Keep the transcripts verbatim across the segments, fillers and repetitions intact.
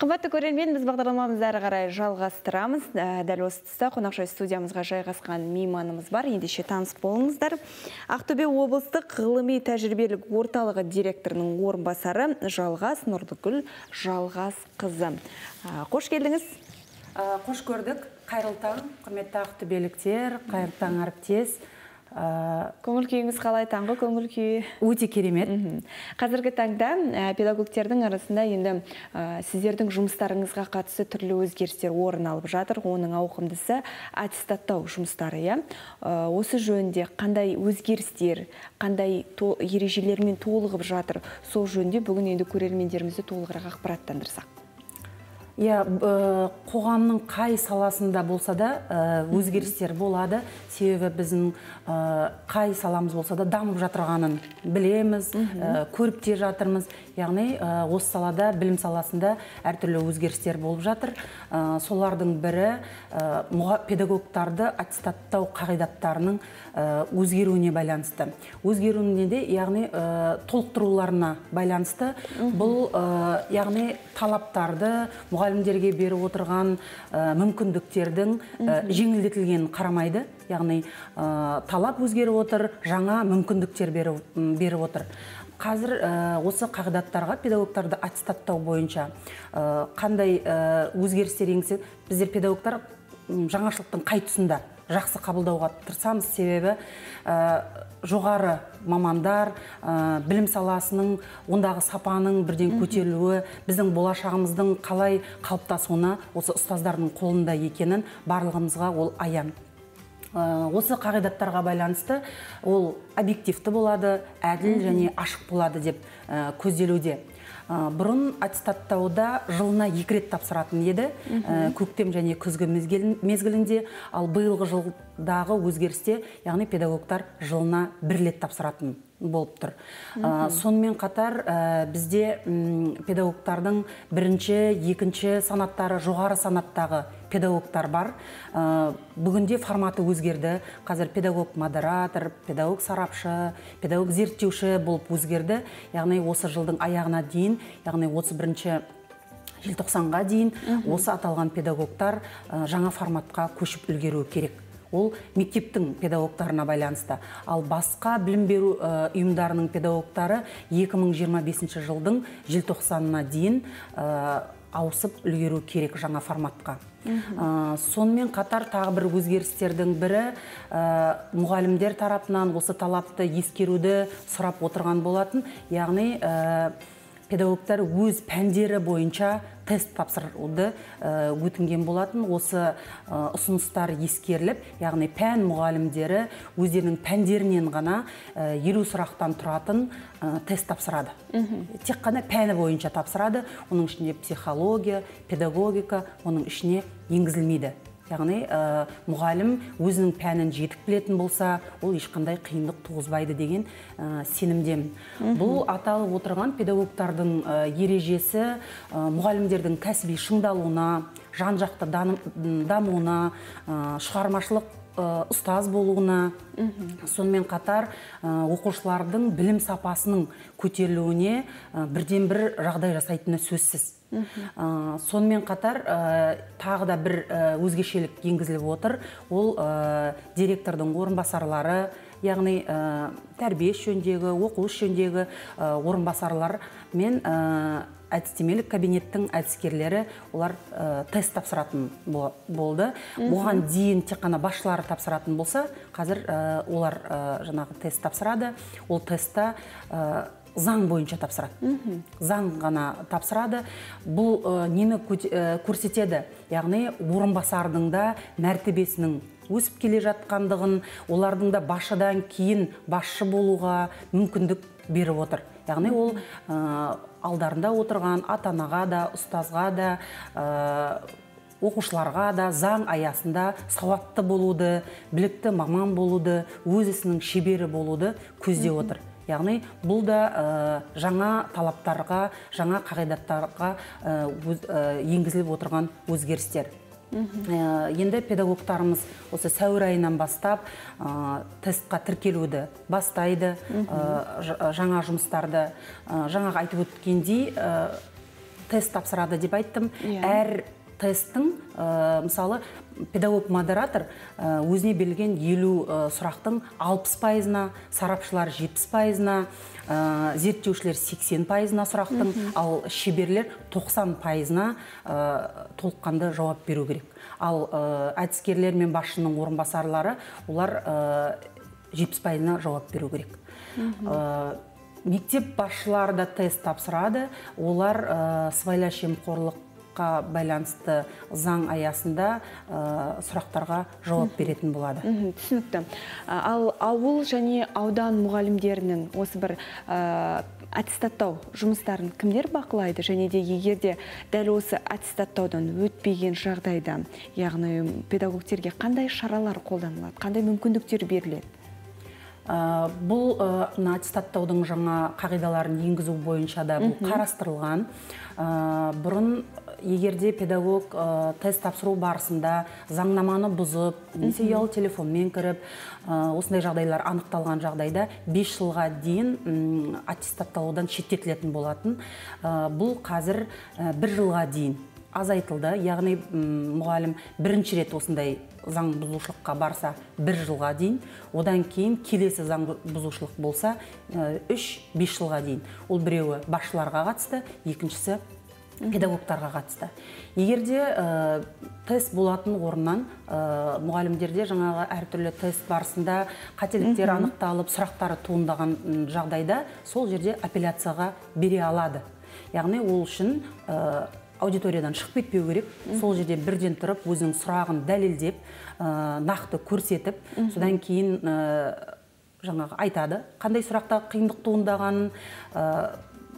Қымбатты көрермен, біз бағдарламамызды әрі қарай жалғастырамыз. Дәл осы тұста қонақжай студиямызға жайғасқан мейманымыз бар. Ендеше таныс болыңыздар. Ақтубе облыстық ғылыми тәжірбелік орталығы директорының орынбасары Жалғас Нұрдығүл Жалғас қызы. Қош келдіңіз. Қош көрдік. Қайырлы таң, құрметті ақтөбеліктер, қайырлы таң әріптес. Көңіл күйіңіз қалай? Таңғы көңіл күйі өте керемет. Қазіргі таңда педагогтердің арасында енді сіздердің жұмыстарыңызға қатысы түрлі өзгерістер орын алып жатыр. Оның ауқымдысы аттестаттау жұмыстары. Осы жөнде қандай өзгерістер, қандай ережелермен толығып жатыр, сол жөнде бүгін енді көрермендерімізді толығырақ ақпараттандырсақ. Я қоғамның қай саласында болса да өзгерістер болады, себебі біздің қай саламыз болса да дамып жатырғанын білеміз, көріп те жатырмыз. Яғни осы салада, білім саласында әртүрлі өзгерістер болып жатыр. Солардың бірі педагогтарды аттестаттау қағидаттарының өзгеруіне байланысты. Өзгеруіне де, яғни толықтыруларына байланысты. Бұл яғни талаптарды мұғалімдерге беріп отырған мүмкіндіктердің жеңілдетілген қарамайды, яғни талап өзгеріп отыр, жаңа мүмкіндіктер беріп отыр. Қазір осы қағидаттарға педагогтарды аттестаттау бойынша қандай өзгерістер енгізіп, біздер педагогтар жаңашылықтың қай тұсында жақсы қабылдауға тырысамыз, себебі жоғары мамандар, білім саласының, ондағы сапаның бірден көтерілуі, біздің болашағымыздың қалай қалыптасуына осы ұстаздардың қолында екенін барлығымызға ол аян. Осы қағидаттарға байланысты ол объективті болады, әділ және ашық болады деп көзделуде. Бұрын аттестаттауда жылына екі рет тапсыратын еді, көктем және күзгі мезгілінде, ал биылғы жылдағы өзгерісте, яғни педагогтар жылына бір рет тапсыратын болып тұр. Сонымен қатар бізде педагогтардың бірінші, екінші санаттары, жоғары санаттағы педагогтар бар. Бүгінде форматы өзгерді. Қазір педагог-модератор, педагог-сарапшы, педагог-зерттеуші болып өзгерді. Яғни осы жылдың аяғына дейін, яғни отыз бірінші желтоқсанға дейін осы аталған педагогтар жаңа форматқа көшіп үлгеруі керек. Ол мектептің педагогтарына байланысты. Ал басқа білім беру ұйымдарының педагогтары екі мың жиырма бесінші жылдың желтоқсанына дейін ауысып үлгеру керек жаңа форматқа. Сонымен қатар тағы бір өзгерістердің бірі мұғалімдер тарапынан осы талапты ескеруді сұрап отырған болатын, яғни педагогтар өз пәндері бойынша тест тапсыруды өтінген болатын. Осы ұсыныстар ескеріліп, яғни пән мұғалімдері өздерінің пәндерінен ғана елу сұрақтан тұратын тест тапсырады. Тек қана пәні бойынша тапсырады, оның ішінде психология, педагогика, оның ішіне енгізілмейді. Яғни мұғалім өзінің пәнін жетік білетін болса, ол ешқандай қиындық туғызбайды деген сенімдемін. Бұл аталып отырған педагогтардың ережесі мұғалімдердің кәсіби шыңдалуына, жан-жақты дамуына, шығармашылық ұстаз болуына, сонымен қатар оқушылардың білім сапасының көтерілуіне бірден-бір жағдай жасайтыны сөзсіз. Сонымен қатар тағы да бір өзгешелік енгізіліп отыр, ол директордың орынбасарлары, яғни тәрбие жөніндегі, оқу жөніндегі орынбасарлар мен әдістемелік кабинеттің әдіскерлері олар тест тапсыратын болды. Бұған дейін тек қана басшылары тапсыратын болса, қазір олар жаңағы тест тапсырады. Ол тестта заң бойынша тапсырады. Заң ғана тапсырады. Бұл нені көрсетеді? Яғни орынбасардың да мәртебесінің өсіп келе жатқандығын, олардың да басшыдан кейін басшы болуға мүмкіндік беріп отыр. Яғни ол алдарында отырған ата-анаға да, ұстазға да, оқушыларға да заң аясында сауатты болуды, білікті маман болуды, өз ісінің шебері болуды көздеп отыр. Яғни бұл да жаңа талаптарға, жаңа қағидаттарға енгізіліп отырған өзгерістер. Енді педагогтарымыз осы сәуір айынан бастап тестқа тіркелуді бастайды, жаңа жұмыстарды, жаңа айтып өткендей тест тапсырады деп айттым. Әр тесттің, мысалы, педагог-модератор өзіне белген елу сұрақтың алпыс пайызына, сарапшылар жетпіс пайызына, зерттеушілер сексен пайызына сұрақтың, ал шеберлер тоқсан пайызына толыққанды жауап беру керек. Ал әдіскерлер мен басшының орынбасарлары, олар жетпіс пайызына жауап беру керек. Мектеп басшылары да тест тапсырады, олар сыбайлас жемқорлық байланысты заң аясында сұрақтарға жауап беретін болады. Түсінікті. Ал ауыл және аудан мұғалімдерінің осы бір аттестаттау жұмыстарын кімдер бақылайды? Және де егерде дәл осы аттестаттаудан өтпеген жағдайда, яғни педагогтерге қандай шаралар қолданылады, қандай мүмкіндіктер беріледі? Бұл аттестаттаудың жаңа қағидаларын енгізу бойынша да бұл қарастырылған. Бұрын егерде педагог тест тапсыру барысында заңнаманы бұзып, немесе ұялы телефонмен кіріп, осындай жағдайлар анықталған жағдайда бес жылға дейін аттестаттаудан шеттетілетін болатын. Бұл қазір бір жылға дейін азайтылды, яғни мұғалім бірінші рет осындай заң бұзушылыққа барса бір жылға дейін, одан кейін келесі заң бұзушылық болса үш бес жылға дейін. Ол біреуі басшыларға қатысты, екіншісі педагогтарға қатысты. Егерде тест болатын орнынан мұғалімдерде жаңағы әртүрлі тест барысында қателіктер анықталып, сұрақтары туындаған жағдайда сол жерде апелляцияға бере алады. Яғни ол үшін аудиториядан шықпет беу керек, сол жерде бірден тұрып, өзінің сұрағын дәлелдеп, нақты көрсетіп, содан кейін жаңағы айтады, қандай сұрақта қиындық туындағанын,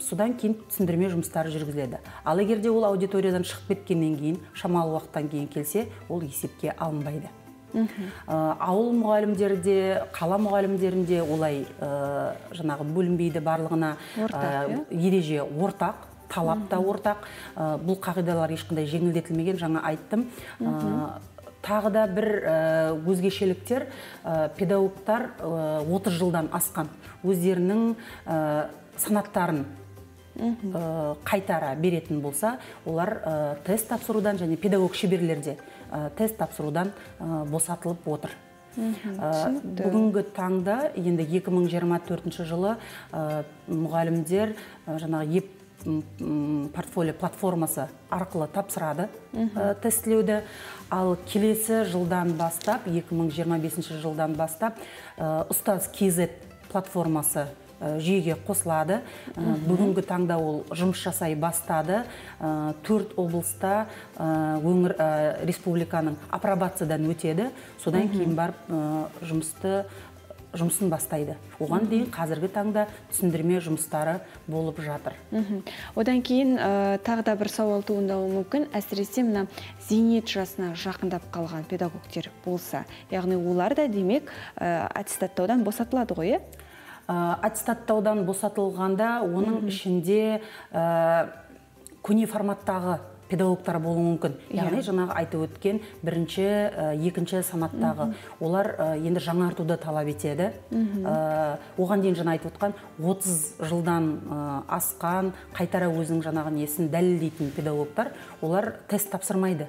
содан кейін түсіндірме жұмыстары жүргізіледі. Ал егерде ол аудиториядан шығып кеткеннен кейін, шамалы уақыттан кейін келсе, ол есепке алынбайды. Ауыл мұғалімдерде, қала мұғалімдерінде олай жаңағы бөлінбейді, барлығына ереже ортақ, талап та ортақ. Бұл қағидалар ешқандай жеңілдетілмеген, жаңа айттым. Тағы да бір өзгешеліктер, педагогтар отыз жылдан асқан өздерінің санаттарын қайтара беретін болса, олар тест тапсырудан және педагог шеберлерде тест тапсырудан босатылып отыр. Бүгінгі таңда енді екі мың жиырма төртінші жылы мұғалімдер жаңағы портфолио платформасы арқылы тапсырады тестілеуді, ал келесі жылдан бастап, екі мың жиырма бесінші жылдан бастап, ұстаз кей зет платформасы жүйеге қосылады. Бүгінгі таңда ол жұмыс жасай бастады. Төрт облыста өңір республиканың апробациядан өтеді, содан кейін барып жұмысты жұмысын бастайды. Оған дейін қазіргі таңда түсіндірме жұмыстары болып жатыр. Одан кейін тағы да бір сауал туындауы мүмкін. Әсіресе мына зейнет жасына жақындап қалған педагогтер болса, яғни олар да демек аттестаттаудан босатылады ғой, е? Аттестаттаудан босатылғанда оның ішінде көне форматтағы педагогтар болу мүмкін. Яғни жаңағы айтып өткен бірінші, екінші санаттағы. Олар енді жаңартуды талап етеді. Оған дейін жаңа айтып өткен отыз жылдан асқан, қайтара өзінің жаңағы несін дәлелдейтін педагогтар, олар тест тапсырмайды.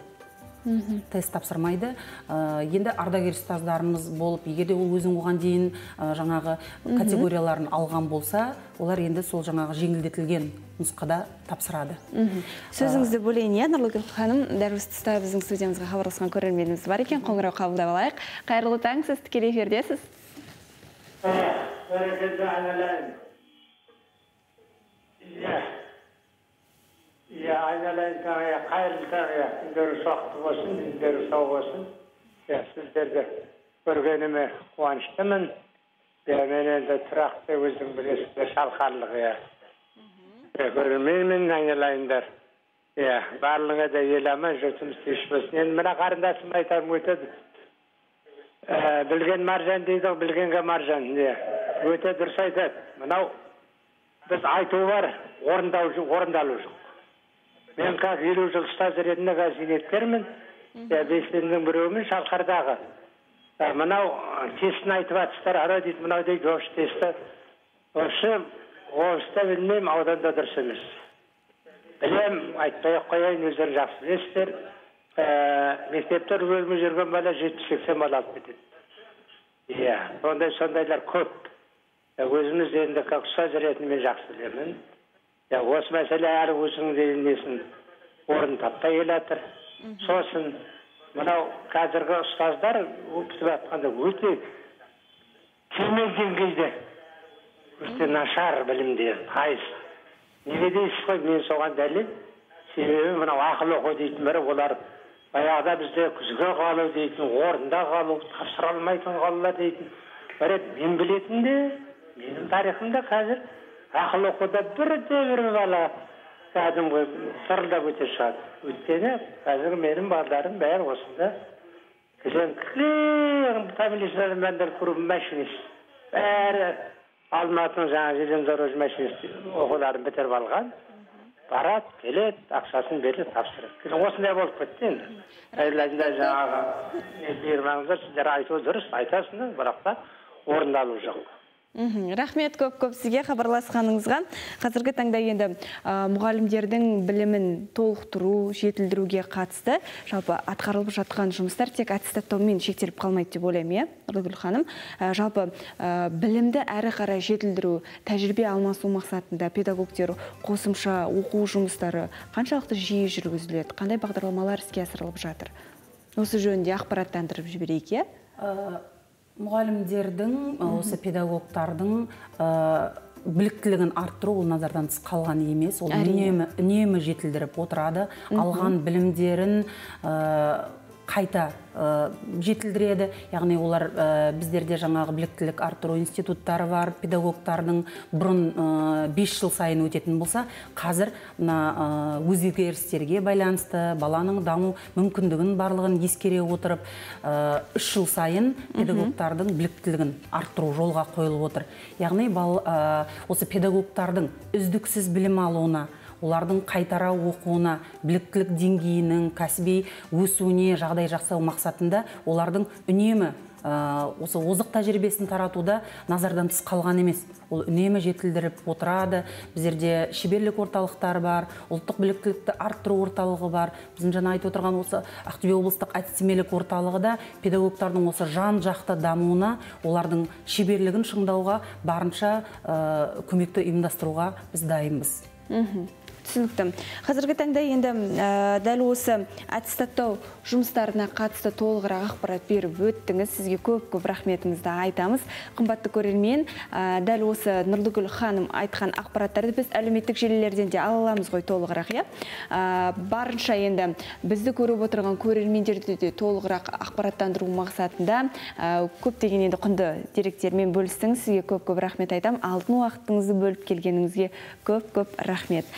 Тест тапсырмайды. Енді ардагер ұстаздарымыз болып, егерде ол өзің оған дейін жаңағы категорияларын алған болса, олар енді сол жаңағы жеңілдетілген нұсқада тапсырады. Сөзіңізді бөлейін, Нұрдығүл ханым, дәл осы тұста біздің студиямызға хабарласқан көрерменіміз бар екен, қоңырау қабылдап алайық. Қайырлы таң, сіз тікелей эфирдесіз. Я айналайын тағая, қайырлы тағая, сіздері сақты болсын, сіздері сау болсын. Сіздерді көргеніме қуаныштымын. Мен енді тұрақты өзім білесізді шалқарлығы. Көрмеймін айналайындар. Барлығы да еламын, жұртымыз теш болсын. Енді мына қарындасым айтарым өтеді. Білген маржан дейді, білгенге маржан. Өте дұрыс айтады. Мынау біз айту бар, орындалу жоқ. Мен қазір елу жыл ұстаз ретінде зейнеткермін, бесінің біреуімін шалқардағы. Мынау тестін айтып атыстар, ара дейді, мынау дейді, оғыш тесті. Осы оғышта білмеймін, ауданда дұрыс емес. Білем, айтпай қояйын, өздері жақсы білесіздер. Мектепте өзіміз жүрген бала жетпіс сексен бала алып кетеді. Иә, ондай сондайлар көп. Өзіміз енді ұстаз ретінде мен жақсы білемін. Осы мәселе әрі өзіңіздің несін орын таппай келатыр. Сосын мынау қазіргі ұстаздар өтіп жатқанда өте кемелген кезде өте нашар білімде қайыс. Неге дейсіз қой, мен соған дәлел, себебі мынау ақыл оқу дейтін бірі, олар баяғыда бізде күзгі қалу дейтін, орында қалу, тапсыра алмайтын қалалар дейтін. Бірі мен білетінде, менің тарихымда қазір ақыл оқуда бірде-бір бала кәдімгі сырылдап өте шығады. Өйткені қазір менің балдарым бәрі осында. Кілең кілең табелестерді мәндер көріп машинист. Бәрі Алматының жаңа желемдорож мәшіністі оқуларын бітіріп алған, барат, келет, ақшасын беріліп тапсырып. Осындай болып көтті енді. Әзіләзінде жаңағы бермаңыздар, сіздер айту дұрыс, айтасыныз, бірақта орындалу жоқ. Рахмет көп-көп сізге хабарласқаныңызға. Қазіргі таңда енді мұғалімдердің білімін толықтыру, жетілдіруге қатысты. Жалпы атқарылып жатқан жұмыстар тек аттестаттаумен шектеліп қалмайды деп ойлаймын, иә, Нұрдығүл ханым. Жалпы білімді әрі қарай жетілдіру, тәжірибе алмасу мақсатында педагогтер қосымша оқу жұмыстары қаншалықты жиі жүргізіледі, қандай бағдарламалар іске асырылып жатыр? Осы жөнінде ақпараттандырып жіберейік, иә? Мұғалімдердің, осы педагогтардың біліктілігін арттыру ол назардан тыс қалған емес, ол үнемі жетілдіріп отырады, алған білімдерін қайта жетілдіреді. Яғни олар біздерде жаңағы біліктілік арттыру институттары бар, педагогтардың бұрын бес жыл сайын өтетін болса, қазір өзгерістерге байланысты баланың даму мүмкіндігін барлығын ескере отырып, үш жыл сайын педагогтардың біліктілігін арттыру жолға қойылып отыр. Яғни осы педагогтардың үздіксіз білім алуына, олардың қайтара оқуына, біліктілік деңгейінің кәсіби өсуіне жағдай жақсау мақсатында олардың үнемі осы озық тәжірибесін таратуда назардан тыс қалған емес. Ол үнемі жетілдіріп отырады. Біздерде шеберлік орталықтары бар, ұлттық біліктілікті арттыру орталығы бар. Біздің жаңа айтып отырған осы Ақтубе облыстық әдістемелік орталығы да педагогтардың осы жан-жақты дамуына, олардың шеберлігін шыңдауға, барынша көмекті ұйымдастыруға біз дайынбыз. Түсінікті. Қазіргі таңда енді дәл осы аттестаттау жұмыстарына қатысты толығырақ ақпарат беріп өттіңіз. Сізге көп-көп рахметімізді айтамыз. Қымбатты көрермен, дәл осы Нұрдығүл ханым айтқан ақпараттарды біз әлеуметтік желілерден де ала аламыз ғой толығырақ, иә. Барынша енді бізді көріп отырған көрермендерді де толығырақ ақпараттандыру мақсатында көптеген енді құнды деректермен бөлістіңіз. Сізге көп-көп рахмет айтам. Алтын уақытыңызды бөліп келгеніңізге көп-көп рахмет.